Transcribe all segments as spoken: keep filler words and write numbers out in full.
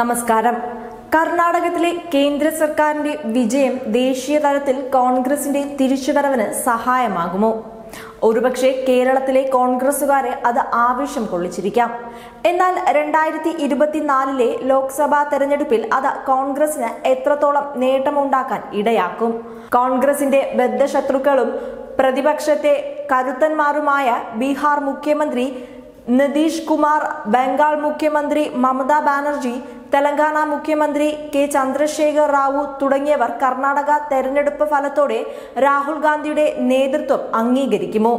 നമസ്കാരം. കർണാടകത്തിലെ കേന്ദ്ര സർക്കാരിന്റെ വിജയം ദേശീയ തലത്തിൽ കോൺഗ്രസിന്റെ തിരിച്ചുവരവിന് സഹായമാകുമോ? ഒരുപക്ഷെ കേരളത്തിലെ കോൺഗ്രസുകാരെ അത് ആവേശം കൊള്ളിച്ചിരിക്കാം. എന്നാൽ രണ്ടായിരത്തി ഇരുപത്തിനാലിലെ ലോക്സഭാ തെരഞ്ഞെടുപ്പിൽ അത് കോൺഗ്രസിന് എത്രത്തോളം നേട്ടമുണ്ടാക്കാൻ ഇടയാക്കും? കോൺഗ്രസിന്റെ ബദ്ധശത്രുക്കളും പ്രതിപക്ഷത്തെ കരുത്തന്മാരുമായ ബീഹാർ മുഖ്യമന്ത്രി നിതീഷ് കുമാർ, ബംഗാൾ മുഖ്യമന്ത്രി മമതാ ബാനർജി, തെലങ്കാന മുഖ്യമന്ത്രി കെ ചന്ദ്രശേഖർ റാവു തുടങ്ങിയവർ കർണാടക തെരഞ്ഞെടുപ്പ് ഫലത്തോടെ രാഹുൽ ഗാന്ധിയുടെ നേതൃത്വം അംഗീകരിക്കുമോ?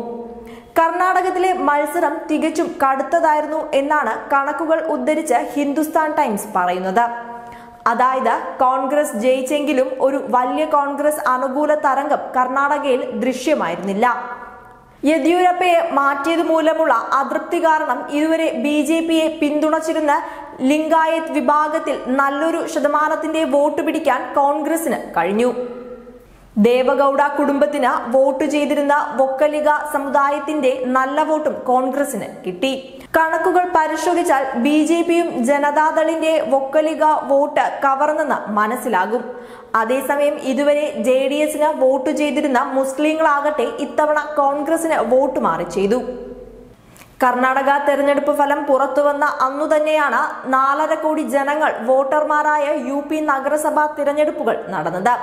കർണാടകത്തിലെ മത്സരം തികച്ചും കടുത്തതായിരുന്നു എന്നാണ് കണക്കുകൾ ഉദ്ധരിച്ച് ഹിന്ദുസ്ഥാൻ ടൈംസ് പറയുന്നത്. അതായത്, കോൺഗ്രസ് ജയിച്ചെങ്കിലും ഒരു വലിയ കോൺഗ്രസ് അനുകൂല തരംഗം കർണാടകയിൽ ദൃശ്യമായിരുന്നില്ല. യെദ്യൂരപ്പയെ മാറ്റിയത് മൂലമുള്ള അതൃപ്തി കാരണം ഇതുവരെ ബി ജെ പിയെ പിന്തുണച്ചിരുന്ന ലിംഗായത് വിഭാഗത്തിൽ നല്ലൊരു ശതമാനത്തിന്റെ വോട്ട് പിടിക്കാൻ കോൺഗ്രസിന് കഴിഞ്ഞു. ദേവഗൌഡ കുടുംബത്തിന് വോട്ട് ചെയ്തിരുന്ന വൊക്കലിഗ സമുദായത്തിന്റെ നല്ല വോട്ടും കോൺഗ്രസിന് കിട്ടി. കണക്കുകൾ പരിശോധിച്ചാൽ ബി ജെ പിയും ജനതാദളിന്റെ വൊക്കലിഗ വോട്ട് കവർന്നെന്ന് മനസ്സിലാകും. അതേസമയം ഇതുവരെ ജെ ഡി എസിന് വോട്ട് ചെയ്തിരുന്ന മുസ്ലിങ്ങളാകട്ടെ ഇത്തവണ കോൺഗ്രസിന് വോട്ട് മാറി ചെയ്തു. കർണാടക തെരഞ്ഞെടുപ്പ് ഫലം പുറത്തുവന്ന അന്നു തന്നെയാണ് നാലര കോടി ജനങ്ങൾ വോട്ടർമാരായ യു പി നഗരസഭാ തിരഞ്ഞെടുപ്പുകൾ നടന്നത്.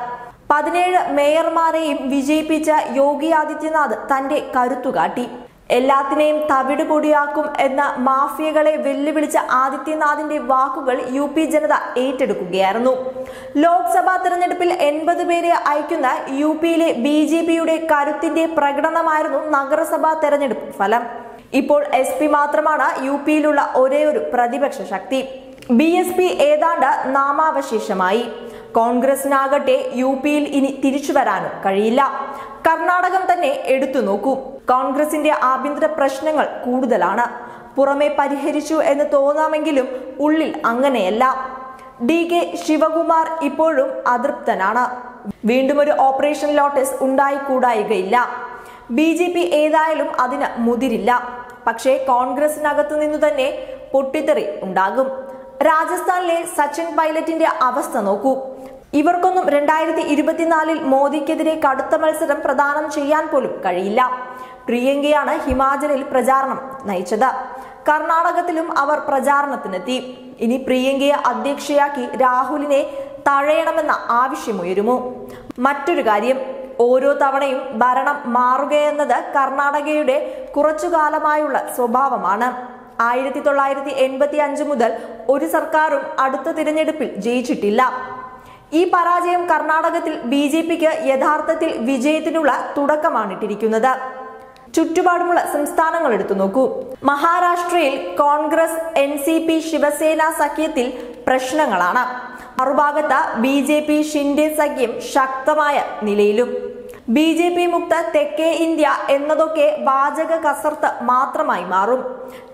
പതിനേഴ് മേയർമാരെയും വിജയിപ്പിച്ച യോഗി ആദിത്യനാഥ് തന്റെ കരുത്തുകാട്ടി. എല്ലാത്തിനെയും തവിട് പൊടിയാക്കും എന്ന മാഫിയകളെ വെല്ലുവിളിച്ച ആദിത്യനാഥിന്റെ വാക്കുകൾ യു പി ജനത ഏറ്റെടുക്കുകയായിരുന്നു. ലോക്സഭാ തെരഞ്ഞെടുപ്പിൽ എൺപത് പേരെ അയക്കുന്ന യു പിയിലെ ബി ജെ പിയുടെ കരുത്തിന്റെ പ്രകടനമായിരുന്നു നഗരസഭാ തെരഞ്ഞെടുപ്പ് ഫലം. ഇപ്പോൾ എസ് പി മാത്രമാണ് യു പിയിലുള്ള ഒരേ ഒരു പ്രതിപക്ഷ ശക്തി. ബി എസ് പി ഏതാണ്ട് നാമാവശേഷമായി. കോൺഗ്രസിനാകട്ടെ യു പിയിൽ ഇനി തിരിച്ചു വരാനും കഴിയില്ല. കർണാടകം തന്നെ എടുത്തു നോക്കൂ. കോൺഗ്രസിന്റെ ആഭ്യന്തര പ്രശ്നങ്ങൾ കൂടുതലാണ്. പുറമെ പരിഹരിച്ചു എന്ന് തോന്നാമെങ്കിലും ഉള്ളിൽ അങ്ങനെയല്ല. ഡി കെ ശിവകുമാർ ഇപ്പോഴും അതൃപ്തനാണ്. വീണ്ടും ഒരു ഓപ്പറേഷൻ ലോട്ടസ് ഉണ്ടായിക്കൂടായികയില്ല. ബി ജെ പി ഏതായാലും അതിന് മുതിരില്ല. പക്ഷേ കോൺഗ്രസിനകത്തു നിന്നു തന്നെ പൊട്ടിത്തെറി ഉണ്ടാകും. രാജസ്ഥാനിലെ സച്ചിൻ പൈലറ്റിന്റെ അവസ്ഥ നോക്കൂ. ഇവർക്കൊന്നും രണ്ടായിരത്തി ഇരുപത്തിനാലിൽ മോദിക്കെതിരെ കടുത്ത മത്സരം പ്രദാനം ചെയ്യാൻ പോലും കഴിയില്ല. പ്രിയങ്കയാണ് ഹിമാചലിൽ പ്രചാരണം നയിച്ചത്. കർണാടകത്തിലും അവർ പ്രചാരണത്തിനെത്തി. ഇനി പ്രിയങ്കയെ അധ്യക്ഷയാക്കി രാഹുലിനെ തഴയണമെന്ന ആവശ്യമുയരുമോ? മറ്റൊരു കാര്യം, ഓരോ തവണയും ഭരണം മാറുകയെന്നത് കർണാടകയുടെ കുറച്ചുകാലമായുള്ള സ്വഭാവമാണ്. ആയിരത്തി തൊള്ളായിരത്തി എൺപത്തി അഞ്ച് മുതൽ ഒരു സർക്കാരും അടുത്ത തിരഞ്ഞെടുപ്പിൽ ജയിച്ചിട്ടില്ല. ഈ പരാജയം കർണാടകത്തിൽ ബി ജെ പിക്ക് യഥാർത്ഥത്തിൽ വിജയത്തിനുള്ള തുടക്കമാണിട്ടിരിക്കുന്നത്. ചുറ്റുപാടുമുള്ള സംസ്ഥാനങ്ങൾ എടുത്തു നോക്കൂ. മഹാരാഷ്ട്രയിൽ Congress N C P Shiv Sena സഖ്യത്തിൽ പ്രശ്നങ്ങളാണ്. മറുഭാഗത്ത് ബി ജെ പി ഷിൻഡെ സഖ്യം ശക്തമായ നിലയിലും. ബി ജെ പി മുക്ത തെക്കേ ഇന്ത്യ എന്നതൊക്കെ വാചക കസർത്ത് മാത്രമായി മാറും.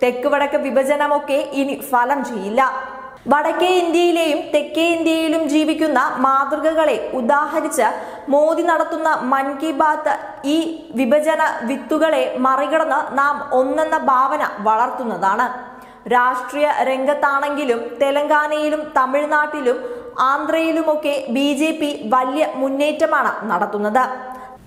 തെക്ക് വടക്ക് വിഭജനമൊക്കെ ഇനി ഫലം ചെയ്യില്ല. വടക്കേ ഇന്ത്യയിലെയും തെക്കേ ഇന്ത്യയിലും ജീവിക്കുന്ന മാതൃകകളെ ഉദാഹരിച്ച് മോദി നടത്തുന്ന മൻ കി ബാത്ത് ഈ വിഭജന വിത്തുകളെ മറികടന്ന് നാം ഒന്നെന്ന ഭാവന വളർത്തുന്നതാണ്. രാഷ്ട്രീയ രംഗത്താണെങ്കിലും തെലങ്കാനയിലും തമിഴ്നാട്ടിലും ആന്ധ്രയിലുമൊക്കെ ബി ജെ പി വലിയ മുന്നേറ്റമാണ് നടത്തുന്നത്.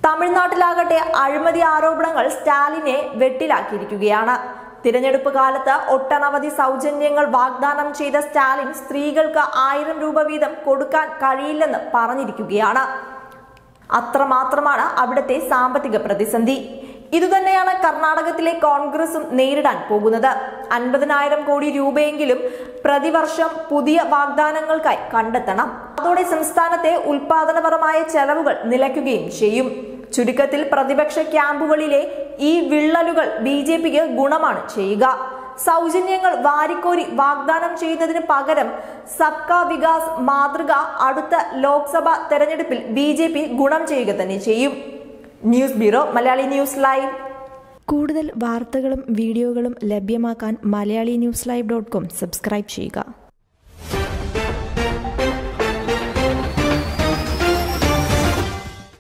തമിഴ്നാട്ടിലാകട്ടെ അഴിമതി ആരോപണങ്ങൾ സ്റ്റാലിനെ വെട്ടിലാക്കിയിരിക്കുകയാണ്. തിരഞ്ഞെടുപ്പ് കാലത്ത് ഒട്ടനവധി സൗജന്യങ്ങൾ വാഗ്ദാനം ചെയ്ത സ്റ്റാലിൻ സ്ത്രീകൾക്ക് ആയിരം രൂപ വീതം കൊടുക്കാൻ കഴിയില്ലെന്ന് പറഞ്ഞിരിക്കുകയാണ്. അത്രമാത്രമാണ് അവിടുത്തെ സാമ്പത്തിക പ്രതിസന്ധി. ഇതുതന്നെയാണ് കർണാടകത്തിലെ കോൺഗ്രസും നേരിടാൻ പോകുന്നത്. അൻപതിനായിരം കോടി രൂപയെങ്കിലും പ്രതിവർഷം പുതിയ വാഗ്ദാനങ്ങൾക്കായി കണ്ടെത്തണം. അതോടെ സംസ്ഥാനത്തെ ഉൽപാദനപരമായ ചെലവുകൾ നിലയ്ക്കുകയും ചെയ്യും. ചുരുക്കത്തിൽ, പ്രതിപക്ഷ ക്യാമ്പുകളിലെ ഈ വിള്ളലുകൾ ബി ജെ പിക്ക് ഗുണമാണ് ചെയ്യുക. സൗജന്യങ്ങൾ വാരിക്കോരി വാഗ്ദാനം ചെയ്യുന്നതിന് പകരം സബ്കാ വികാസ് മാതൃക അടുത്ത ലോക്സഭാ തെരഞ്ഞെടുപ്പിൽ ബി ജെ പി ഗുണം ചെയ്യുക തന്നെ ചെയ്യും. News bureau, Malayali news live. കൂടുതൽ വാർത്തകളും വീഡിയോകളും ലഭ്യമാക്കാൻ Malayali news live dot com subscribe ചെയ്യുക.